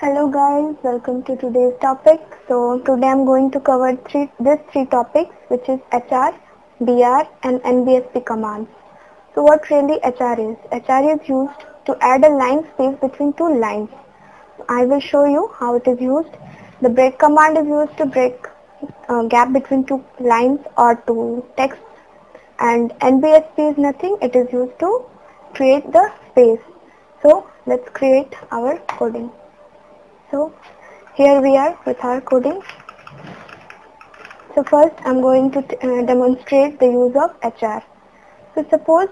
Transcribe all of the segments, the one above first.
Hello guys, welcome to today's topic. So today I'm going to cover these three topics, which is HR, BR and NBSP commands. So what really HR is? HR is used to add a line space between two lines. I will show you how it is used. The break command is used to break gap between two lines or two texts, and NBSP is nothing, it is used to create the space. So let's create our coding. So here we are with our coding. So first I'm going to demonstrate the use of HR. So suppose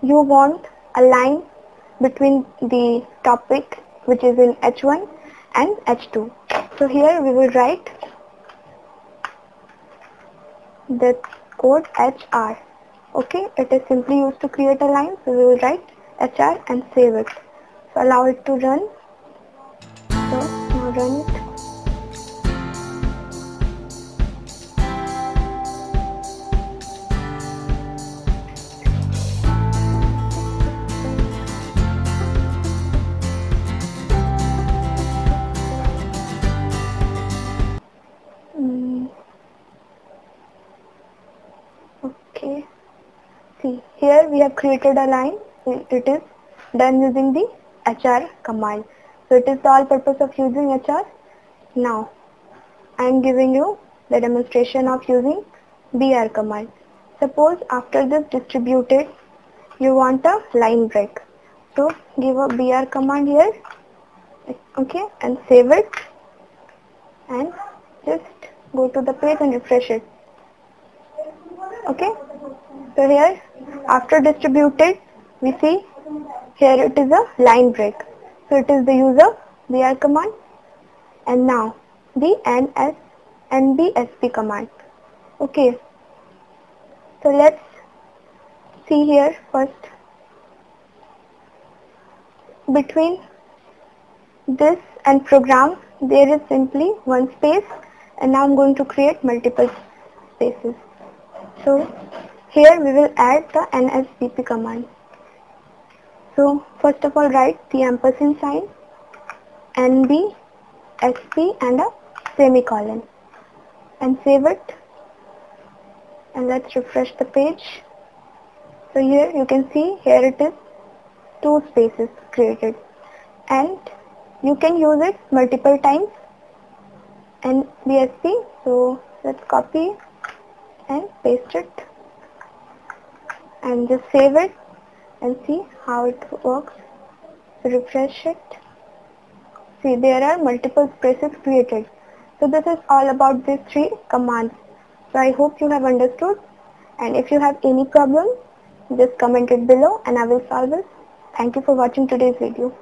you want a line between the topic which is in H1 and H2. So here we will write the code HR. Okay, it is simply used to create a line. So we will write HR and save it. So allow it to run. So now run it. Okay. See, here we have created a line. It is done using the HR command. So it is the all purpose of using HR. Now I am giving you the demonstration of using BR command. Suppose after this distributed you want a line break. So give a BR command here, okay, and save it and just go to the page and refresh it. Okay, so here after distributed we see here it is a line break. So it is the use of BR command. And now the NBSP command. Okay. So let's see here first. Between this and program there is simply one space, and now I'm going to create multiple spaces. So here we will add the NBSP command. So first of all write the ampersand sign, NBSP and a semicolon, and save it, and let's refresh the page. So here you can see here it is two spaces created, and you can use it multiple times, NBSP. So let's copy and paste it and just save it and see how it works. So refresh it. See, there are multiple spaces created. So this is all about these three commands. So I hope you have understood, and if you have any problem just comment it below and I will solve it. Thank you for watching today's video.